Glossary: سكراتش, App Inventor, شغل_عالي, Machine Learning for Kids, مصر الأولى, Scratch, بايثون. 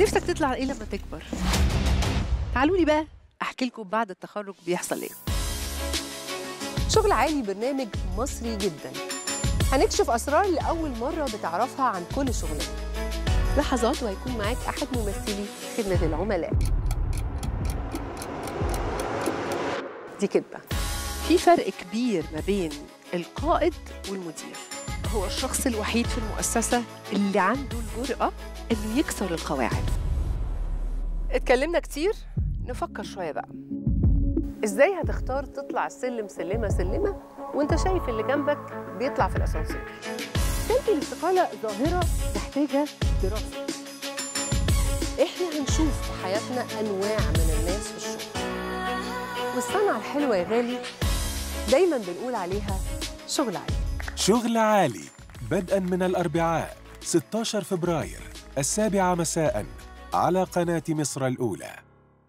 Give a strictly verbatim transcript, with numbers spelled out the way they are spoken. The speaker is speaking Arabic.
نفسك تطلع ايه لما تكبر؟ تعالوا لي بقى احكي لكم بعد التخرج بيحصل ايه. شغل عالي برنامج مصري جدا، هنكشف اسرار لاول مره بتعرفها عن كل شغلانه. لحظات وهيكون معاك احد ممثلي خدمه العملاء. دي كدبه. في فرق كبير ما بين القائد والمدير. هو الشخص الوحيد في المؤسسه اللي عنده الجرأه انه يكسر القواعد. اتكلمنا كتير، نفكر شويه بقى. ازاي هتختار تطلع السلم سلمه سلمه وانت شايف اللي جنبك بيطلع في الاسانسير؟ سلبي الاستقاله ظاهره محتاجه دراسه. احنا هنشوف في حياتنا انواع من الناس في الشغل. والصنعه الحلوه يا غالي دايما بنقول عليها شغل عالي. شغل عالي بدءا من الاربعاء ستة عشر فبراير السابعة مساء على قناة مصر الأولى.